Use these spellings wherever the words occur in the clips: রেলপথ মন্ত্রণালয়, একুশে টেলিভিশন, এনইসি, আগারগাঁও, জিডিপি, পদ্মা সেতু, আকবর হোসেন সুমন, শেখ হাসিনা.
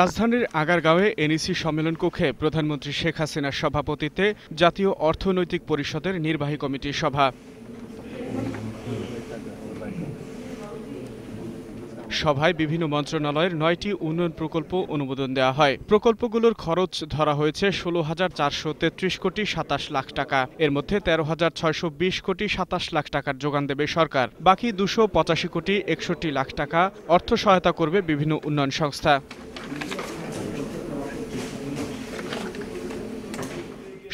রাজধানীর আগারগাঁওয়ে এনইসি সম্মেলন কক্ষে প্রধানমন্ত্রী শেখ হাসিনার সভাপতিত্বে জাতীয় অর্থনৈতিক পরিষদের নির্বাহী কমিটির সভা। সভায় বিভিন্ন মন্ত্রণালয়ের ৯টি উন্নয়ন প্রকল্প অনুমোদন দেওয়া হয়। প্রকল্পগুলোর খরচ ধরা হয়েছে ১৬,৪৩৩ কোটি ২৭ লাখ টাকা। এর মধ্যে ১৩,৬২০ কোটি ২৭ লাখ টাকার যোগান দেবে সরকার। বাকি ২৮৫ কোটি ৬১ লাখ টাকা অর্থ সহায়তা করবে বিভিন্ন উন্নয়ন সংস্থা।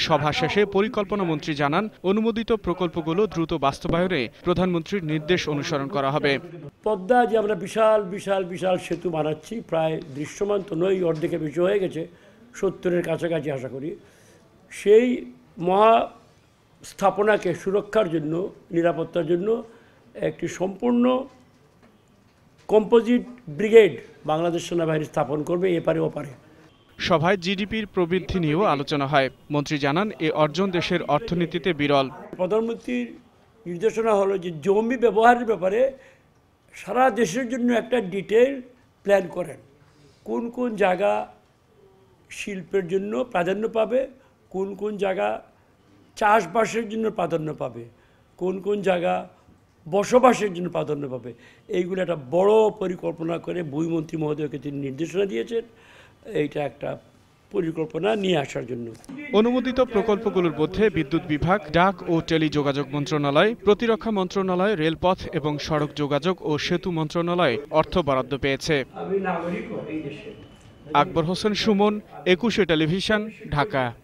সভা শেষে পরিকল্পনা মন্ত্রী জানান, অনুমোদিত প্রকল্পগুলো দ্রুত বাস্তবায়নে প্রধানমন্ত্রীর নির্দেশ অনুসরণ করা হবে। পদ্মা যে আমরা বিশাল বিশাল বিশাল সেতু বানাচ্ছি, প্রায় দৃশ্যমান তো নয়, অর্ধেকের বেশি হয়ে গেছে, ৭০-এর কাছাকাছি আশা করি। সেই মহা স্থাপনাকে সুরক্ষার জন্য, নিরাপত্তার জন্য একটি সম্পূর্ণ কম্পোজিট ব্রিগেড বাংলাদেশ সেনাবাহিনী স্থাপন করবে এপারে ওপারে। সভায় জিডিপির প্রবৃদ্ধি নিয়েও আলোচনা হয়। মন্ত্রী জানান, এ অর্জন দেশের অর্থনীতিতে বিরল। প্রধানমন্ত্রীর নির্দেশনা হলো যে জমি ব্যবহারের ব্যাপারে সারা দেশের জন্য একটা ডিটেল প্ল্যান করেন, কোন কোন জায়গা শিল্পের জন্য প্রাধান্য পাবে, কোন কোন জায়গা চাষবাসের জন্য প্রাধান্য পাবে, কোন কোন জায়গা বসবাসের জন্য প্রাধান্য পাবে। এইগুলো একটা বড় পরিকল্পনা করে ভূমিমন্ত্রী মহোদয়কে তিনি নির্দেশনা দিয়েছেন। এইটা একটা পরিকল্পনা নিয়ে আসার জন্য অনুমোদিত প্রকল্পগুলোর মধ্যে বিদ্যুৎ বিভাগ, ডাক ও টেলিযোগাযোগ মন্ত্রণালয়, প্রতিরক্ষা মন্ত্রণালয়, রেলপথ এবং সড়ক যোগাযোগ ও সেতু মন্ত্রণালয় অর্থ বরাদ্দ পেয়েছে। আকবর হোসেন সুমন, একুশে টেলিভিশন, ঢাকা।